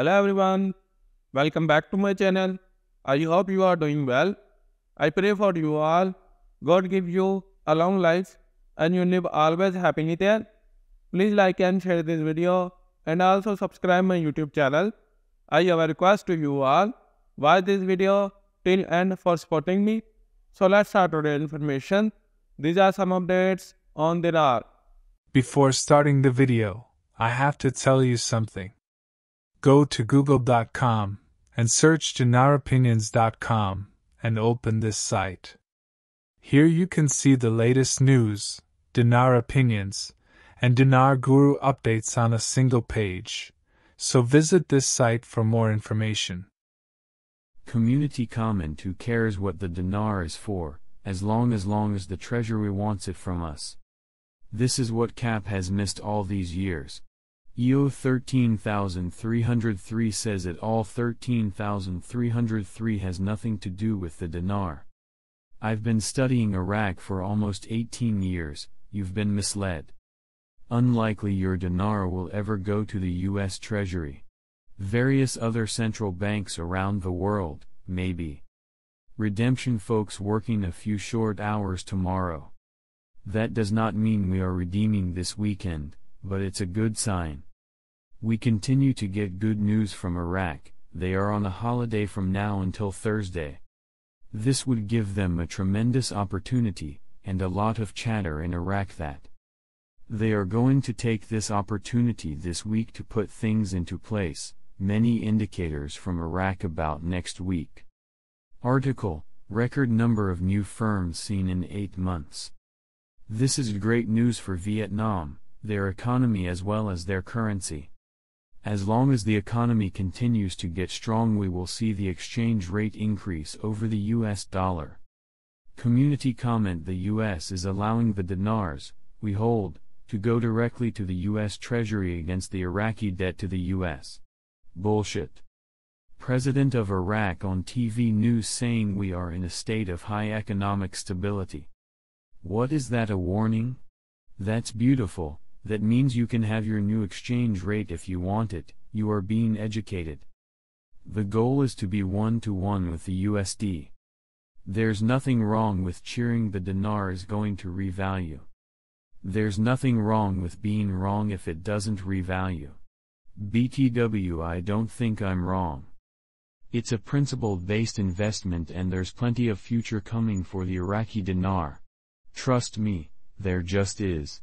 Hello everyone, welcome back to my channel. I hope you are doing well. I pray for you all. God give you a long life and you live always happily there. Please like and share this video and also subscribe my YouTube channel. I have a request to you all. Watch this video till end for supporting me. So let's start today's information. These are some updates on Dinar. Before starting the video, I have to tell you something. Go to google.com and search dinaropinions.com and open this site. Here you can see the latest news, Dinar Opinions, and Dinar Guru updates on a single page. So visit this site for more information. Community comment: who cares what the dinar is for, as long as the treasury wants it from us. This is what CAP has missed all these years. EO 13303 says it all. 13303 has nothing to do with the dinar. I've been studying Iraq for almost 18 years, you've been misled. Unlikely your dinar will ever go to the US Treasury. Various other central banks around the world, maybe. Redemption folks working a few short hours tomorrow. That does not mean we are redeeming this weekend, but it's a good sign. We continue to get good news from Iraq. They are on a holiday from now until Thursday. This would give them a tremendous opportunity, and a lot of chatter in Iraq that they are going to take this opportunity this week to put things into place. Many indicators from Iraq about next week. Article: record number of new firms seen in 8 months. This is great news for Vietnam, their economy as well as their currency. As long as the economy continues to get strong, we will see the exchange rate increase over the US dollar. Community comment: the US is allowing the dinars we hold to go directly to the US Treasury against the Iraqi debt to the US. Bullshit. President of Iraq on TV news saying we are in a state of high economic stability. What is that, a warning? That's beautiful. That means you can have your new exchange rate if you want it. You are being educated. The goal is to be one-to-one with the USD. There's nothing wrong with cheering the dinar is going to revalue. There's nothing wrong with being wrong if it doesn't revalue. BTW, I don't think I'm wrong. It's a principle-based investment and there's plenty of future coming for the Iraqi dinar. Trust me, there just is.